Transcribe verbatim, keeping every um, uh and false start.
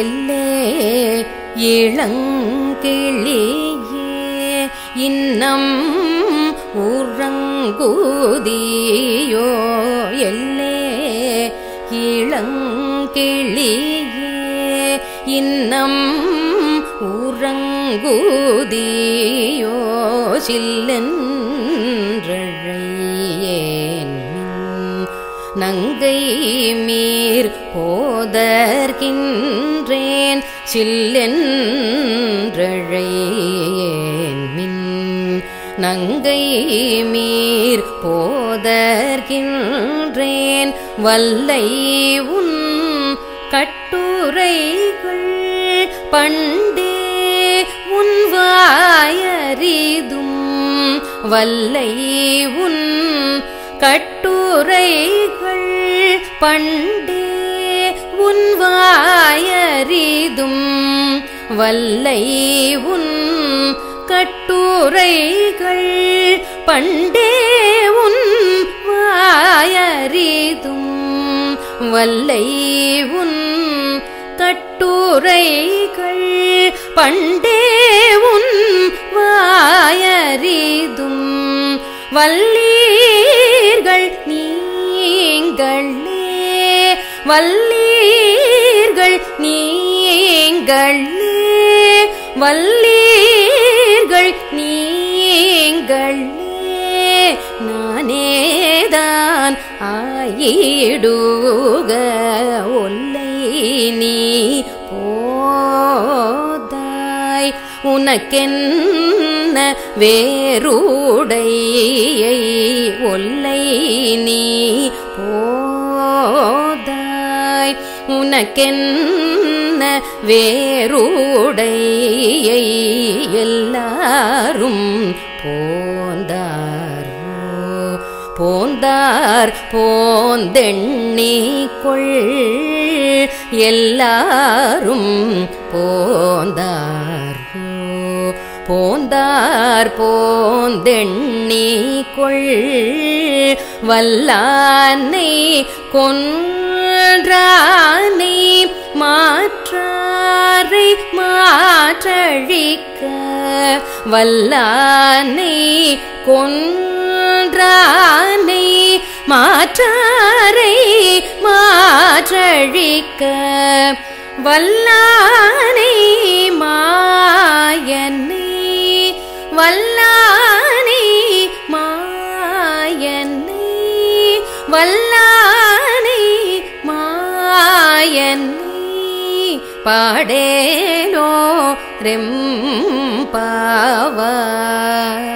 எல்லே இளங்கிளியே இன்னம் உறங்குதியோ எல்லே இளங்கிளியே இன்னம் உறங்குதியோ சில்லென்றழையேன் நங்கை மீர் போதர்கின்றேன் சில்லென்றழையேன் மின் நங்கை மீர் போதர்கின்றேன் வல்லை உன் கட்டுரைகள் பண்டே உன் வாயறிதும் வல்லை உன் கட்டுரைகள் பண்டே உன் வாயறிதும் வல்லை உன் கட்டுரைகள் பண்டே உன் வாயறிதும் வல்லை உன் கட்டுரைகள் பண்டே உன் வாயறிதும் வல்லீர்கள் நீங்களே வல்லீர்கள் நீங்களே வல்லீர்கள் நீங்களே நானேதான் ஆயிடுக ஒல்லை நீ போதாய் உனக்கென்ன வேறுடையை ஒல்லை நீ போதாய் உனக்கென்ன வேறுடையை எல்லாரும் போந்தாரோ போந்தார் போந்தெண்ணிக்கொள் எல்லாரும் போந்தாரோ போந்தார் போந்தெண்ணிக்கொள் வல்லானை கொன்றானை மாற்றாரை மாற்றழிக்க வல்லானை கொன்றானை மாற்றாரை மாற்றழிக்க வல்லானை மாயனை வல்லானை மாயனை வல்லானை மாயனை பாடேனோ ரெம்பாவாய்